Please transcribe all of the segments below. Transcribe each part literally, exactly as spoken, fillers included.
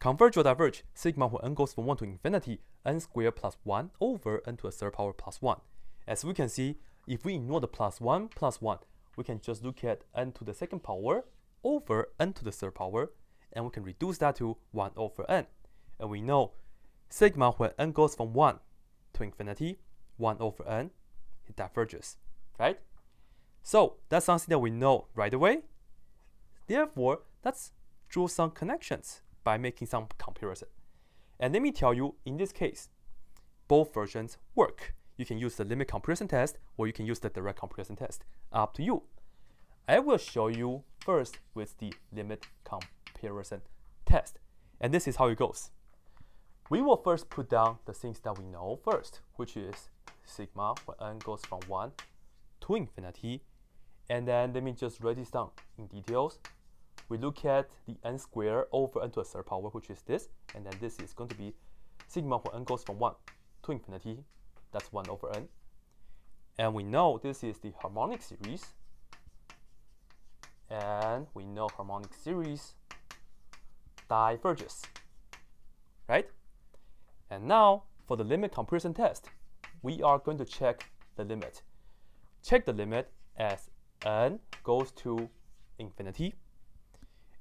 Converge or diverge, sigma when n goes from one to infinity, n squared plus one over n to the third power plus one. As we can see, if we ignore the plus one plus one, we can just look at n to the second power over n to the third power, and we can reduce that to one over n. And we know sigma when n goes from one to infinity, one over n, it diverges, right? So that's something that we know right away. Therefore, let's draw some connections by making some comparison. And let me tell you, in this case, both versions work. You can use the limit comparison test, or you can use the direct comparison test, up to you. I will show you first with the limit comparison test. And this is how it goes. We will first put down the things that we know first, which is sigma when n goes from one to infinity. And then let me just write this down in details. We look at the n squared over n to the third power, which is this. And then this is going to be sigma when n goes from one to infinity. That's one over n. And we know this is the harmonic series. And we know harmonic series diverges, right? And now for the limit comparison test, we are going to check the limit. Check the limit as n goes to infinity.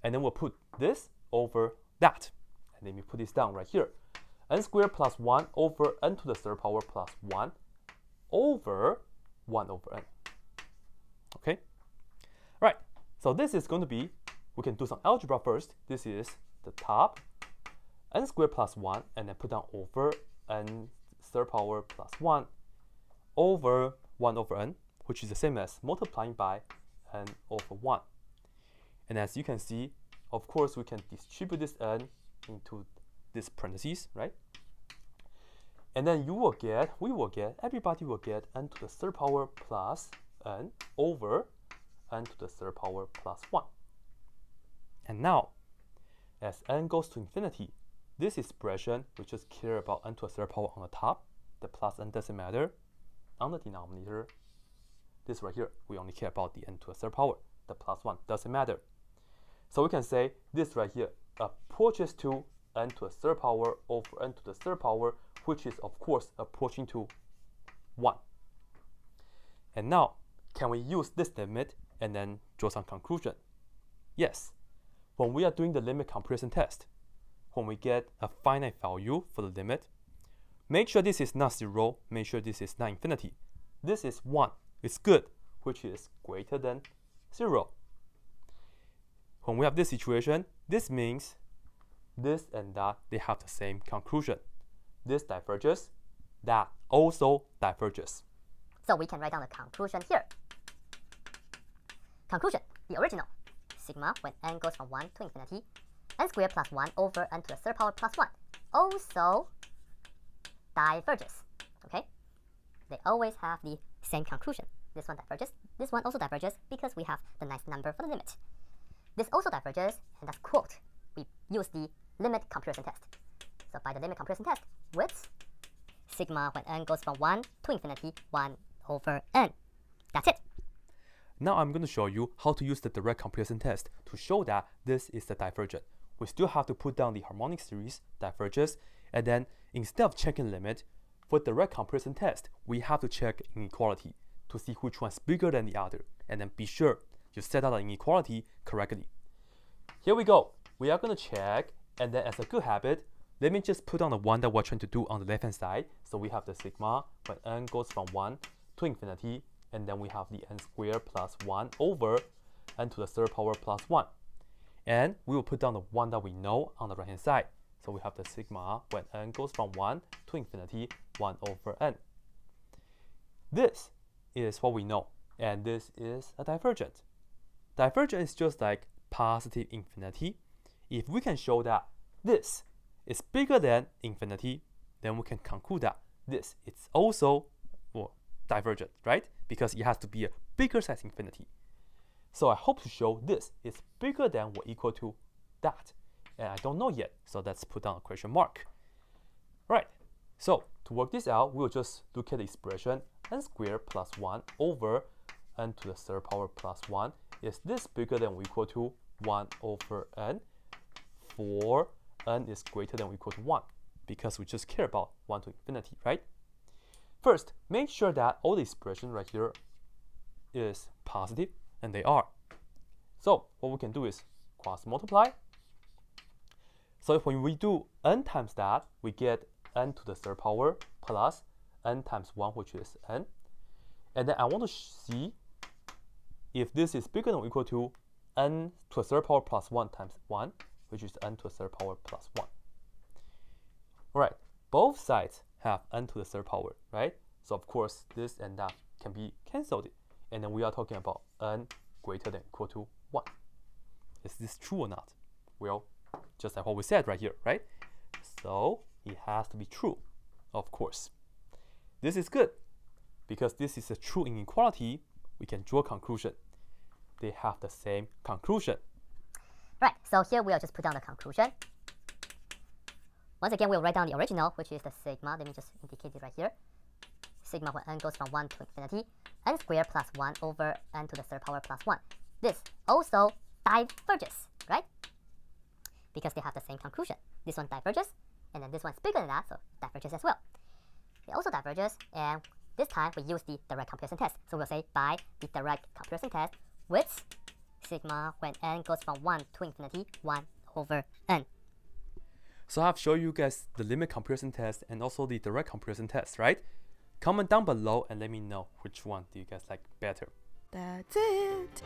And then we'll put this over that. And then we put this down right here. N squared plus one over n to the third power plus one over one over n. Okay? All right. So this is going to be, we can do some algebra first. This is the top, n squared plus one, and then put down over n third power plus one over one over n, which is the same as multiplying by n over one. And as you can see, of course, we can distribute this n into this parentheses, right? And then you will get, we will get, everybody will get n to the third power plus n over n to the third power plus one. And now, as n goes to infinity, this expression, we just care about n to the third power on the top. The plus n doesn't matter. On the denominator, this right here, we only care about the n to the third power. The plus one doesn't matter. So we can say this right here approaches to n to the third power over n to the third power, which is of course approaching to one. And now, can we use this limit and then draw some conclusion? Yes. When we are doing the limit comparison test, when we get a finite value for the limit, make sure this is not zero, make sure this is not infinity. This is one. It's good, which is greater than zero. When we have this situation, this means this and that, they have the same conclusion. This diverges, that also diverges. So we can write down the conclusion here. Conclusion, the original. Sigma when n goes from one to infinity, n squared plus one over n to the third power plus one also diverges. Okay? They always have the same conclusion. This one diverges, this one also diverges because we have the nice number for the limit. This also diverges, and that's quote. We use the limit comparison test. So by the limit comparison test, with sigma when n goes from one to infinity, one over n. That's it. Now I'm going to show you how to use the direct comparison test to show that this is the divergent. We still have to put down the harmonic series diverges, and then instead of checking limit, for direct comparison test, we have to check inequality to see which one's bigger than the other, and then be sure you set out the inequality correctly. Here we go. We are going to check, and then as a good habit, let me just put on the one that we're trying to do on the left-hand side. So we have the sigma when n goes from one to infinity, and then we have the n squared plus one over n to the third power plus one. And we will put down the one that we know on the right-hand side. So we have the sigma when n goes from one to infinity, one over n. This is what we know, and this is a divergent. Divergent is just like positive infinity. If we can show that this is bigger than infinity, then we can conclude that this is also well, divergent, right? Because it has to be a bigger size infinity. So I hope to show this is bigger than or equal to that. And I don't know yet, so let's put down a question mark. Right, so to work this out, we'll just look at the expression n squared plus one over n to the third power plus one. Is this bigger than or equal to one over n for n is greater than or equal to one, because we just care about one to infinity, right? First, make sure that all the expression right here is positive, and they are. So what we can do is cross multiply. So if when we do n times that, we get n to the third power plus n times one, which is n. And then I want to see if this is bigger than or equal to n to the third power plus one times one, which is n to the third power plus one. All right, both sides have n to the third power, right? So of course, this and that can be canceled. And then we are talking about n greater than or equal to one. Is this true or not? Well, just like what we said right here, right? So it has to be true, of course. This is good, because this is a true inequality. We can draw a conclusion. They have the same conclusion. Right, so here we'll just put down the conclusion. Once again, we'll write down the original, which is the sigma. Let me just indicate it right here. Sigma when n goes from one to infinity, n squared plus one over n to the third power plus one. This also diverges, right? Because they have the same conclusion. This one diverges, and then this one's bigger than that, so diverges as well. It also diverges, and this time we use the direct comparison test. So we'll say by the direct comparison test with sigma when n goes from one to infinity, one over n. So I've shown you guys the limit comparison test and also the direct comparison test, right? Comment down below and let me know which one do you guys like better. That's it.